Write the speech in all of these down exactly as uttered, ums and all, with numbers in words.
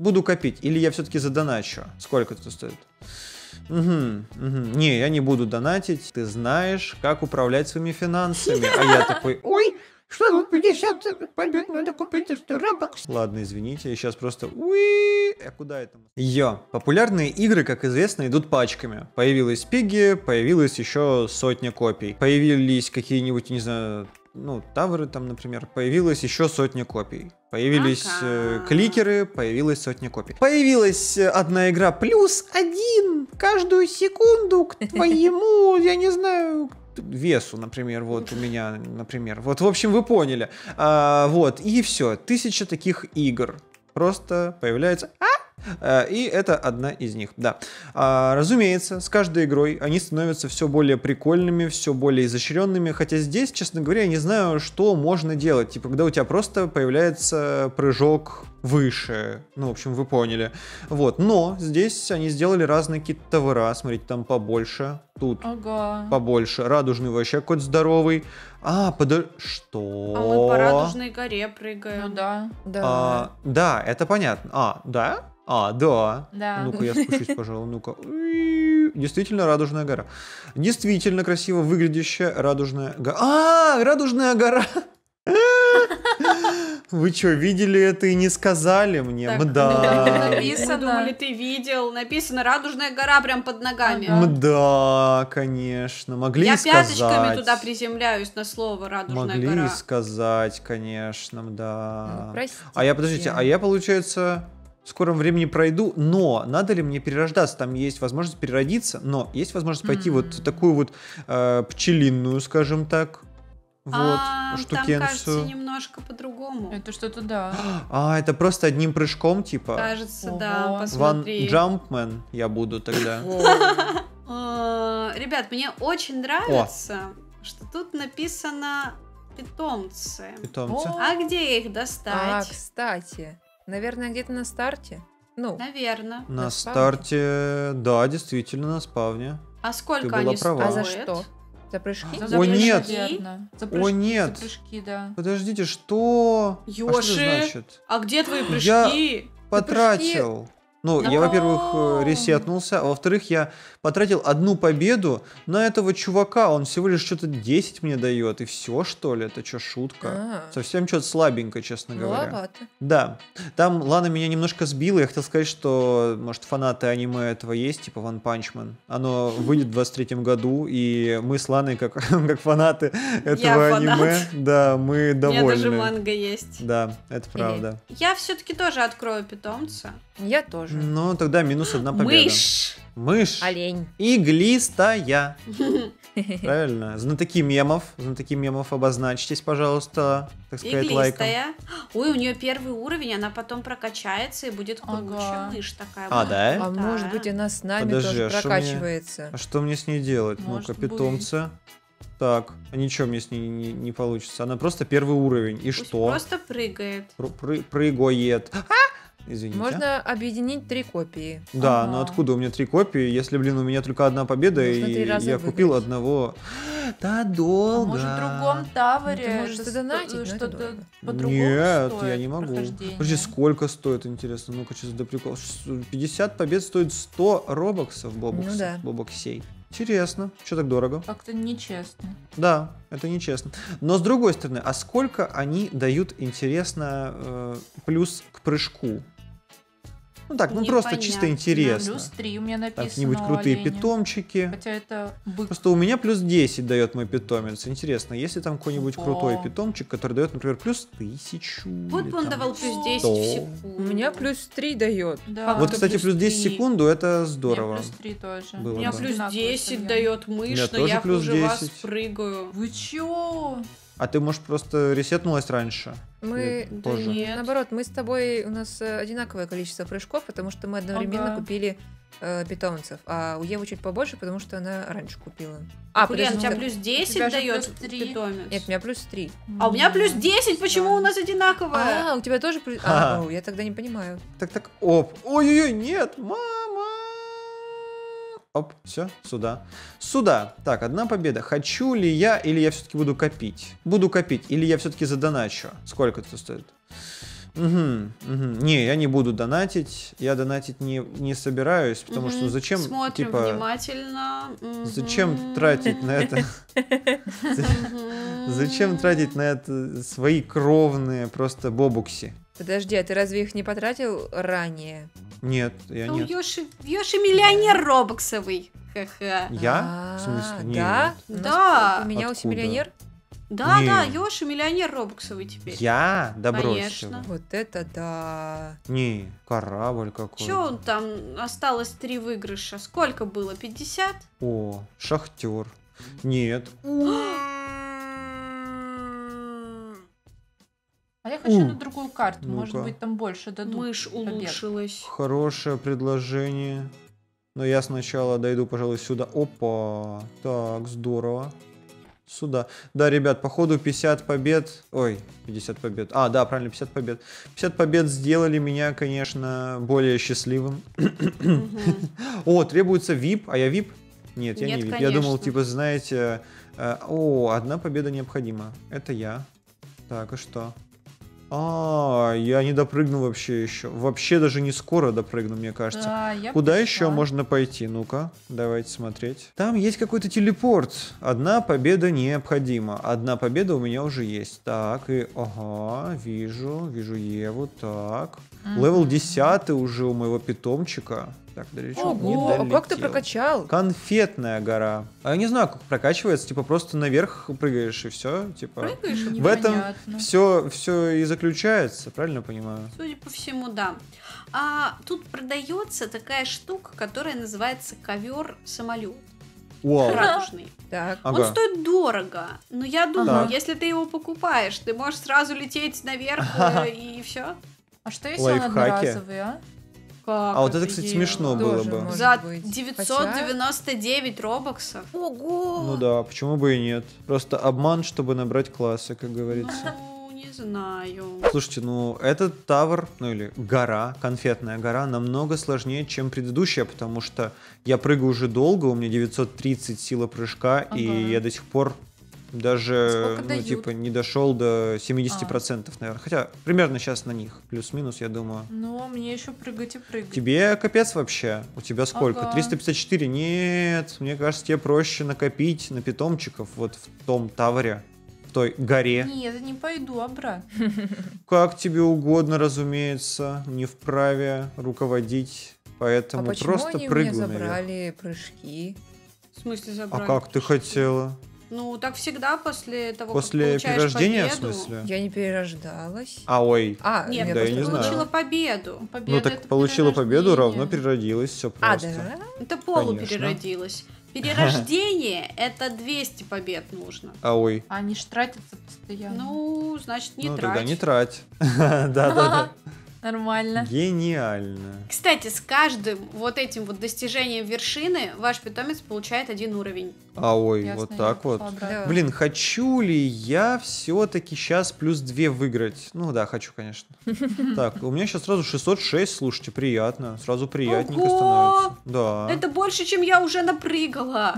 Буду копить. Или я все-таки задоначу. Сколько это стоит? Угу, угу. Не, я не буду донатить. Ты знаешь, как управлять своими финансами. А я такой... Ой, что тут пятьдесят побед, надо купить сто робокс. Ладно, извините, я сейчас просто... Уи! А куда это? Йо. Популярные игры, как известно, идут пачками. Появилась Пигги, появилась еще сотня копий. Появились какие-нибудь, не знаю... Ну, тавры там, например, появилось еще сотня копий. Появились э, кликеры, появилась сотня копий. Появилась одна игра плюс один каждую секунду к твоему, я не знаю... весу, например, вот у меня, например. Вот, в общем, вы поняли. А, вот, и все. Тысяча таких игр просто появляется. А? А, и это одна из них, да. А, разумеется, с каждой игрой они становятся все более прикольными, все более изощренными. Хотя здесь, честно говоря, я не знаю, что можно делать. Типа, когда у тебя просто появляется прыжок выше. Ну, в общем, вы поняли. Вот, но здесь они сделали разные какие-то товара. Смотрите, там побольше. Тут ага. побольше. Радужный вообще какой-то здоровый. А, подо... Что? А мы по Радужной горе прыгаем. Ну да. Да. А, да, это понятно. А, да? А, да. да. Ну-ка, я спущусь, пожалуй. Ну-ка. Действительно Радужная гора. Действительно красиво выглядящая Радужная гора. А, Радужная гора! Вы что, видели это и не сказали мне? Так, мда. Написано. Мы думали, ты видел. Написано Радужная гора прям под ногами. Ага. Мда, конечно. Могли Я сказать. пяточками туда приземляюсь на слово Радужная Могли гора. Могли сказать, конечно, мда. Ну, простите. А я, подождите, а я, получается... В скором времени пройду, но надо ли мне перерождаться? Там есть возможность переродиться, но есть возможность пойти mm. вот в такую вот э, пчелинную, скажем так, вот, а, штукенцию. Там, кажется, немножко по-другому. Это что-то да. А, это просто одним прыжком, типа? Кажется, Ого. да, посмотри. One Jumpman я буду тогда. Ребят, мне очень нравится, что тут написано питомцы. Питомцы? А где их достать? А, кстати... Наверное, где-то на старте. Ну, наверное. На, на старте, да, действительно, на спавне. А сколько они стоят? А за что? За прыжки? А, за О, прыжки? Нет. За прыжки, О, нет! За прыжки, да. Подождите, что? Ёши, а, что значит? А где твои прыжки? Я потратил. Прыжки? Ну, я, во-первых, ресетнулся, а во-вторых, я потратил одну победу на этого чувака. Он всего лишь что-то десять мне дает, и все, что ли? Это что, шутка? А-а-а. Совсем что-то слабенько, честно говоря. Маловато. Да. Там Лана меня немножко сбила. Я хотел сказать, что, может, фанаты аниме этого есть, типа One Punch Man. Оно выйдет в двадцать третьем году, и мы с Ланой, как, как фанаты этого я аниме, фанат. да, мы довольны. У меня даже манга есть. Да, это правда. Или... Я все-таки тоже открою питомца. Я тоже. Ну, тогда минус одна победа. Мышь. Мышь. Олень. Иглистая. Правильно. Знатоки мемов. Знатоки мемов, обозначьтесь, пожалуйста. Так сказать, иглистая. Лайком. Ой, у нее первый уровень, она потом прокачается и будет круче. Ага. Мышь такая. А, будет. да? А да. может быть, она с нами Подожди, тоже прокачивается. А что, мне, а что мне с ней делать? Ну-ка, питомца. Так, а ничего мне с ней не, не получится. Она просто первый уровень. И Пусть что? Просто прыгает. Пры прыгает. А! Извините. Можно объединить три копии. Да, ага. но откуда у меня три копии, если, блин, у меня только одна победа, Нужно и я выиграть. купил одного... Да долго. А может, в другом таваре что-то по-другому Нет, стоит я не могу. Подожди, сколько стоит, интересно? Ну-ка, сейчас до прикола. пятьдесят побед стоит сто робоксов, бобоксов, ну, да. бобоксей. Интересно, что так дорого? Как-то нечестно. Да, это нечестно. Но с другой стороны, а сколько они дают, интересно, э, плюс к прыжку? Ну так, ну Не просто понятно. чисто интересно. Плюс три у меня написано. Какие-нибудь крутые оленя. питомчики. Хотя это бык. Просто у меня плюс десять дает мой питомец. Интересно, если там какой-нибудь О. крутой питомчик, который дает, например, плюс тысячу. Вот он давал плюс десять в секунду. У меня плюс три дает. Да. Вот, кстати, плюс десять в секунду, это здорово. У меня плюс три тоже. Было у меня бы. плюс десять дает мышь, но я хуже вас прыгаю. Вы чё? А ты, может, просто ресетнулась раньше? Мы, да нет. Наоборот, мы с тобой, у нас одинаковое количество прыжков, потому что мы одновременно ага. купили э, питомцев. А у Евы чуть побольше, потому что она раньше купила. А, Курен, у тебя плюс десять дает питомец? Нет, у меня плюс три. А у меня плюс десять, почему у нас одинаковое? А, у тебя тоже плюс... А, я тогда не понимаю. Так, так, оп. Ой-ой-ой, нет, мама. Оп, все, сюда. Сюда. Так, одна победа. Хочу ли я, или я все-таки буду копить? Буду копить, или я все-таки задоначу? Сколько это стоит? Угу, угу. Не, я не буду донатить. Я донатить не, не собираюсь, потому угу. что зачем... Смотрим типа, внимательно. Зачем угу. тратить на это... Зачем тратить на это свои кровные просто бобукси? Подожди, а ты разве их не потратил ранее? Нет, я ну, нет. Йоши, Йоши миллионер робоксовый. Ха-ха. Я? А-а-а, в смысле? Нет. Да? Да. Поменялся миллионер? Да, нет. да, Йоши миллионер робоксовый теперь. Я? Да брось его. Вот это да. Не, корабль какой-то. Че он там? Осталось три выигрыша. Сколько было? пятьдесят? О, шахтер. Нет. А я хочу У. на другую карту, ну может быть там больше дадут. Мышь улучшилась. Хорошее предложение. Но я сначала дойду, пожалуй, сюда. Опа, так, здорово. Сюда. Да, ребят, походу пятьдесят побед... Ой, пятьдесят побед. А, да, правильно, пятьдесят побед. пятьдесят побед сделали меня, конечно, более счастливым. О, требуется ви ай пи, а я ви ай пи? Нет, я не ви ай пи. Я думал, типа, знаете... О, одна победа необходима. Это я. Так, и что? А, я не допрыгну вообще еще. Вообще даже не скоро допрыгну, мне кажется. Да, куда пришла. Еще можно пойти? Ну-ка, давайте смотреть. Там есть какой-то телепорт. Одна победа необходима. Одна победа у меня уже есть. Так, и ага, вижу, вижу Еву, так. Mm-hmm. Левел десятый уже у моего питомчика. Так, далеко не долетел. А как ты прокачал? Конфетная гора. А я не знаю, как прокачивается, типа просто наверх прыгаешь и все. Типа. Прыгаешь, в этом все, все и заключается, правильно понимаю? Судя по всему, да. А тут продается такая штука, которая называется ковер-самолет. Радужный. Так. Он ага. стоит дорого, но я думаю, ага. если ты его покупаешь, ты можешь сразу лететь наверх ага. и все. А что если он одноразовый, а? Как а вот это, кстати, смешно было бы. За девятьсот девяносто девять Хотя... робоксов. Ого! Ну да, почему бы и нет. Просто обман, чтобы набрать классы, как говорится. Ну, не знаю. Слушайте, ну этот тавр, ну или гора, конфетная гора, намного сложнее, чем предыдущая, потому что я прыгаю уже долго, у меня девятьсот тридцать сила прыжка, ага. и я до сих пор даже, ну, типа, не дошел до семидесяти процентов, а. наверное. Хотя, примерно сейчас на них. Плюс-минус, я думаю. Но мне еще прыгать и прыгать. Тебе капец вообще. У тебя сколько? Ага. триста пятьдесят четыре? Нет. Мне кажется, тебе проще накопить на питомчиков вот в том тавре, в той горе. Нет, я не пойду обратно. Как тебе угодно, разумеется. Не вправе руководить. Поэтому а просто прыгай. Почему они забрали прыжки? В смысле забрали? А как прыжки? Ты хотела? Ну, так всегда после того, после как получаешь перерождения, победу. В смысле? Я не перерождалась. А, ой. А, нет, я да, я не получила знаю. победу. победу. Ну, так получила победу, равно переродилась, все просто. А, да? Это полупереродилась. Перерождение, это двести побед нужно. А, ой. Они ж тратятся постоянно. Ну, значит, не ну, трать. Ну, тогда не трать. Да-да-да. Нормально. Гениально. Кстати, с каждым вот этим вот достижением вершины ваш питомец получает один уровень. А ой, ясно, вот так вот. Да. Блин, хочу ли я все-таки сейчас плюс две выиграть? Ну да, хочу, конечно. Так, у меня сейчас сразу шестьсот шесть, слушайте, приятно. Сразу приятненько становится. Да. Это больше, чем я уже напрыгала.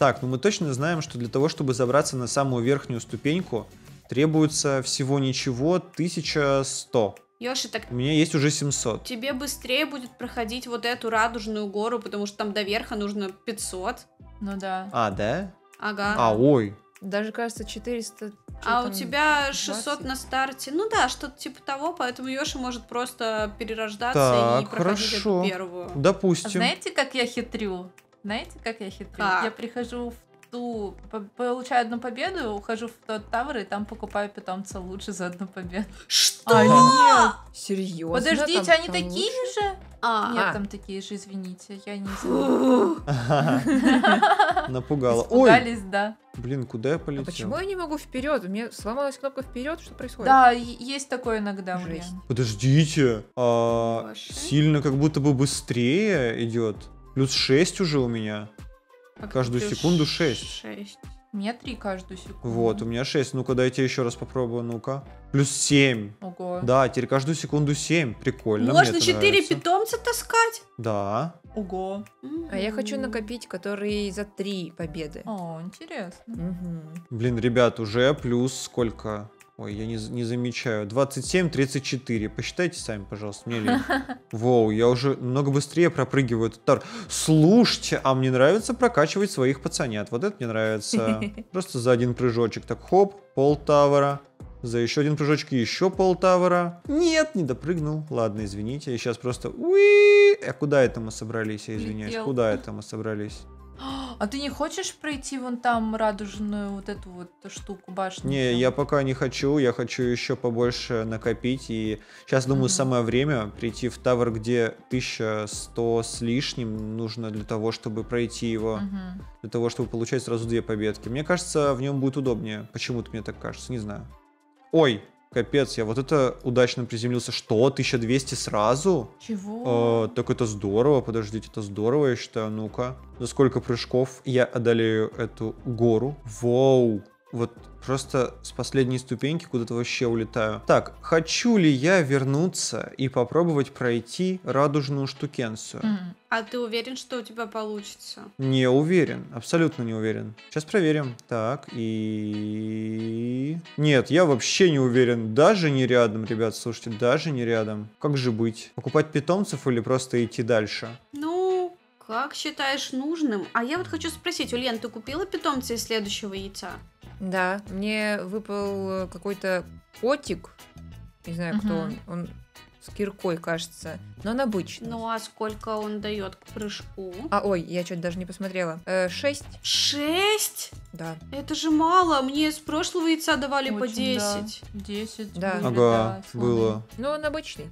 Так, ну мы точно знаем, что для того, чтобы забраться на самую верхнюю ступеньку, требуется всего ничего тысяча сто. Ёши, так у меня есть уже семьсот. Тебе быстрее будет проходить вот эту радужную гору, потому что там до верха нужно пятьсот. Ну да. А, да? Ага. А, ой. Даже, кажется, четыреста. А у тебя шестьсот на старте. Ну да, что-то типа того, поэтому Ёши может просто перерождаться так, и проходить хорошо. Эту первую. Допустим. А знаете, как я хитрю? Знаете, как я хитрю? Как? Я прихожу в... Ту, получаю одну победу, ухожу в тот тавр и там покупаю питомца лучше за одну победу. Что? А, нет. Серьезно? Подождите, там, они там такие лучше? же? А, нет, а. там такие же, извините, я не знаю. Напугала. Испугались, да. Блин, куда я полетел? А почему я не могу вперед? У меня сломалась кнопка вперед, что происходит? Да, есть такое иногда у меня. Подождите, а, сильно как будто бы быстрее идет. Плюс шесть уже у меня. А каждую секунду шесть. шесть. У меня три каждую секунду. Вот, у меня шесть. Ну-ка, дайте еще раз попробую, ну-ка. Плюс семь. Ого. Да, теперь каждую секунду семь. Прикольно. Можно четыре питомца таскать? Да. Ого. А я хочу накопить, которые за три победы. О, интересно. Угу. Блин, ребят, уже плюс сколько? Ой, я не, не замечаю. двадцать семь, тридцать четыре. Посчитайте сами, пожалуйста, мне лень. Воу, я уже много быстрее пропрыгиваю этот тар. Слушайте, а мне нравится прокачивать своих пацанят. Вот это мне нравится. Просто за один прыжочек. Так, хоп, пол тавара. За еще один прыжочек и еще пол тавара. Нет, не допрыгнул. Ладно, извините. Я сейчас просто... Уи! А куда это мы собрались? Я извиняюсь. Куда это мы собрались? А ты не хочешь пройти вон там радужную вот эту вот штуку, башню? Не, я пока не хочу, я хочу еще побольше накопить, и сейчас, думаю, mm-hmm. самое время прийти в тавер, где тысяча сто с лишним нужно для того, чтобы пройти его, mm-hmm. для того, чтобы получать сразу две победки. Мне кажется, в нем будет удобнее, почему-то мне так кажется, не знаю. Ой! Капец, я вот это удачно приземлился. Что? тысяча двести сразу? Чего? Э, так это здорово, подождите, это здорово, я считаю. Ну-ка, за сколько прыжков я одолею эту гору? Воу, вот просто с последней ступеньки куда-то вообще улетаю. Так, хочу ли я вернуться и попробовать пройти радужную штукенцию? Mm. А ты уверен, что у тебя получится? Не уверен, абсолютно не уверен. Сейчас проверим. Так, и... Нет, я вообще не уверен. Даже не рядом, ребят, слушайте, даже не рядом. Как же быть? Покупать питомцев или просто идти дальше? Ну, как считаешь нужным? А я вот хочу спросить, Ульян, ты купила питомца из следующего яйца? Да, мне выпал какой-то котик. Не знаю, кто он. Он... с киркой, кажется, но он обычный. Ну, а сколько он дает к прыжку? А, ой, я что-то даже не посмотрела. Э, шесть. Шесть? Да. Это же мало, мне с прошлого яйца давали очень, по десять. Да. десять, да. Были, ага, да, было. Ну, он обычный.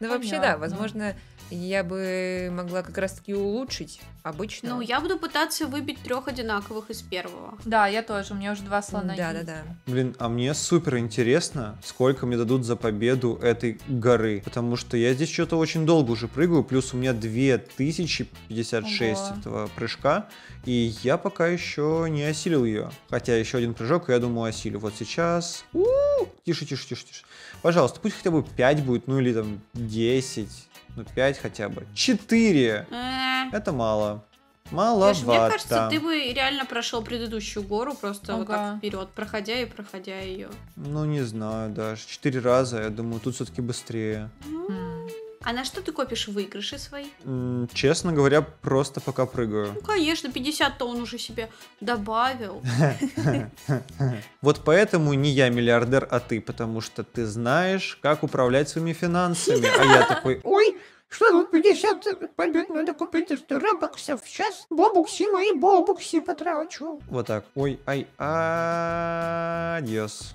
Ну, вообще, да, возможно, я бы могла как раз-таки улучшить обычно. Ну, я буду пытаться выбить трех одинаковых из первого. Да, я тоже, у меня уже два слона. Да, да, да. Блин, а мне супер интересно, сколько мне дадут за победу этой горы, потому что я здесь что-то очень долго уже прыгаю, плюс у меня две тысячи пятьдесят шесть Ого. Этого прыжка, и я пока еще не осилил ее, хотя еще один прыжок, и я думаю, осилю. Вот сейчас... У-у-у! Тише, тише, тише, тише. Пожалуйста, пусть хотя бы пять будет, ну или там десять, ну пять хотя бы. четыре! Это мало. Маловато. Мне кажется, ты бы реально прошел предыдущую гору, просто ага. вот так вперед, проходя и проходя ее. Ну, не знаю даже. Четыре раза, я думаю, тут все-таки быстрее. Mm. А на что ты копишь выигрыши свои? Mm, честно говоря, просто пока прыгаю. Ну, конечно, пятьдесят-то он уже себе добавил. Вот поэтому не я миллиардер, а ты, потому что ты знаешь, как управлять своими финансами. А я такой, ой, что тут пятьдесят побед надо купить сто робоксов. Сейчас бобукси мои бобукси потрачу. Вот так. Ой, ай, адьос.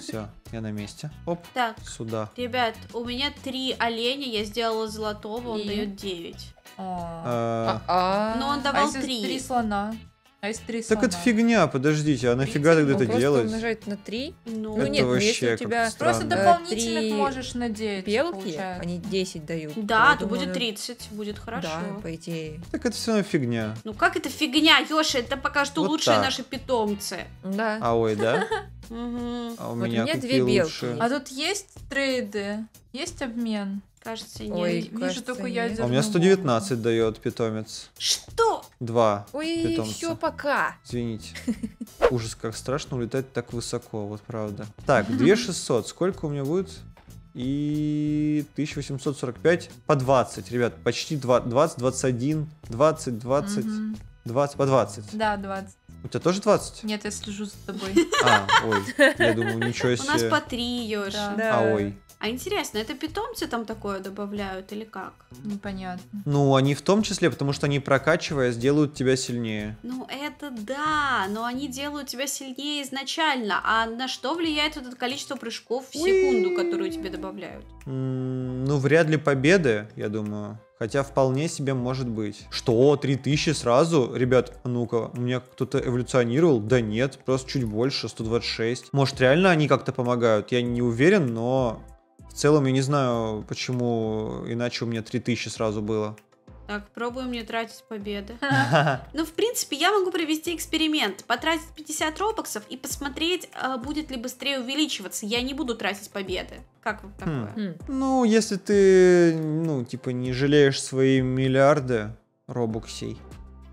Все, я на месте. Оп, так, сюда. Ребят, у меня три оленя, я сделала золотого, он дает девять. Но он давал три. Три слона. А из три слона? Так это фигня, подождите, а нафига тогда это делать? Просто умножать на три? Ну, это нет, вообще у тебя просто дополнительных можешь надеть. Белки, они десять дают. Да, то будет тридцать, будет хорошо. Да, по идее. Так это все равно фигня. Ну как это фигня, Ёша, это пока что лучшие наши питомцы. Да. А ой, да? А у меня две белки. А тут есть трейды, есть обмен? Кажется, нет. Ой, вижу, кажется, только я нет. А у меня сто девятнадцать бомбу. Дает питомец. Что? Два Ой, питомца. Все, пока. Извините. Ужас, как страшно улетать так высоко, вот правда. Так, две тысячи шестьсот, сколько у меня будет? И тысяча восемьсот сорок пять по двадцать, ребят, почти двадцать, двадцать один, двадцать, двадцать, двадцать, по двадцать. Да, двадцать. У тебя тоже двадцать? Нет, я слежу за тобой. А, ой, я думаю, ничего себе. У нас по три, Ёж. А, ой. А интересно, это питомцы там такое добавляют или как? Непонятно. Ну, они в том числе, потому что они, прокачивая, сделают тебя сильнее. Ну, это да, но они делают тебя сильнее изначально. А на что влияет вот это количество прыжков в секунду, которую тебе добавляют? Ну, вряд ли победы, я думаю. Хотя вполне себе может быть. Что, три тысячи сразу? Ребят, ну-ка, у меня кто-то эволюционировал? Да нет, просто чуть больше, сто двадцать шесть. Может, реально они как-то помогают? Я не уверен, но... В целом, я не знаю, почему иначе у меня три тысячи сразу было. Так, пробуем не тратить победы. Ну, в принципе, я могу провести эксперимент. Потратить пятьдесят робоксов и посмотреть, будет ли быстрее увеличиваться. Я не буду тратить победы. Как вам такое? Ну, если ты, ну, типа, не жалеешь свои миллиарды робоксей,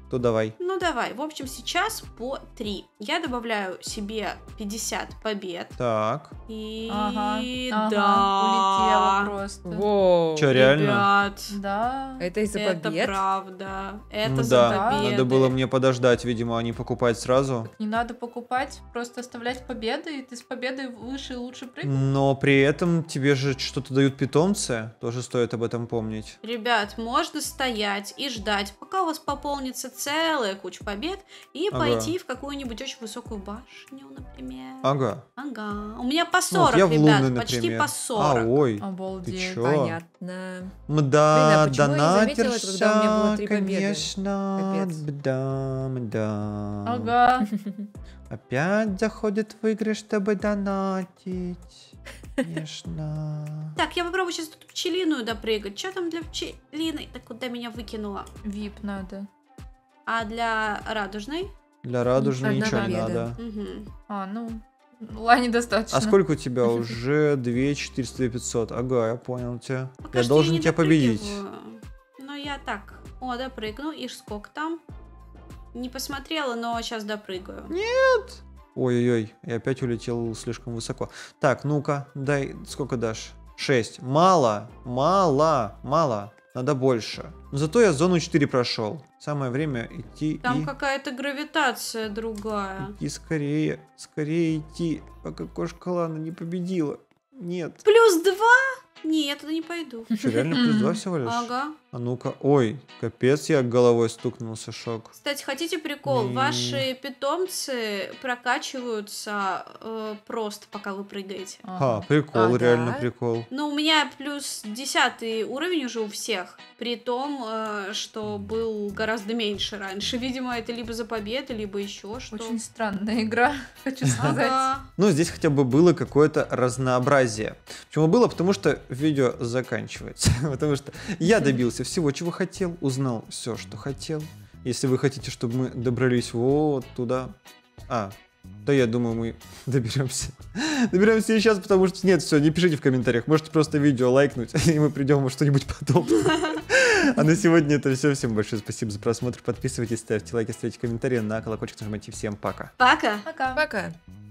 то давай. Ну Ну давай, в общем, сейчас по три. Я добавляю себе пятьдесят побед. Так. И ага, да. Улетела просто. Воу. Че, реально? Ребят, да. Это из-за побед? Это правда. Это да. за победы. Надо было мне подождать, видимо, а не покупать сразу. Не надо покупать, просто оставлять победы, и ты с победой выше и лучше прыгнешь. Но при этом тебе же что-то дают питомцы, тоже стоит об этом помнить. Ребят, можно стоять и ждать, пока у вас пополнится целая куча побед, и ага. пойти в какую-нибудь очень высокую башню, например. Ага. Ага. У меня по сорок, вот, я в Луны, ребят, например. Почти по сорок. А, ой, обалдеть. Понятно. Да, донатерша, конечно. Да, да. Ага. Опять заходит в игры, чтобы донатить. Конечно. Так, я попробую сейчас тут пчелиную допрыгать. Что там для пчелиной? Так, куда меня выкинула? Вип надо. А для радужной? Для радужной Одна ничего победа. Не надо. Угу. А, ну, Лани достаточно. А сколько у тебя уже? две тысячи четыреста - пятьсот. Ага, я понял тебя. Пока я должен я тебя победить. Но я так. О, допрыгну. И сколько там? Не посмотрела, но сейчас допрыгаю. Нет! Ой-ой-ой, я опять улетел слишком высоко. Так, ну-ка, дай, сколько дашь? шесть. Мало, мало, мало. Надо больше. Но зато я зону четыре прошел. Самое время идти. Там и... какая-то гравитация другая. И скорее, скорее идти, пока кошка Лана не победила. Нет. Плюс два? Не, я туда не пойду. Что, реально плюс два всего лишь? Ага. А ну-ка, ой, капец, я головой стукнулся, шок. Кстати, хотите прикол? Ваши питомцы прокачиваются э, просто, пока вы прыгаете. А, прикол, а, реально да. прикол. Ну, у меня плюс десятый уровень уже у всех, при том, э, что был гораздо меньше раньше. Видимо, это либо за победы, либо еще что. Очень странная игра, хочу сказать. Ну, здесь хотя бы было какое-то разнообразие. Почему было? Потому что видео заканчивается. Потому что я добился всего, чего хотел, узнал все, что хотел. Если вы хотите, чтобы мы добрались вот туда... А, да я думаю, мы доберемся. Доберемся и сейчас, потому что... Нет, все, не пишите в комментариях. Можете просто видео лайкнуть, и мы придем во что-нибудь подобное. А на сегодня это все. Всем большое спасибо за просмотр. Подписывайтесь, ставьте лайки, ставьте комментарии, на колокольчик нажимайте. Всем пока. Пока. Пока. Пока.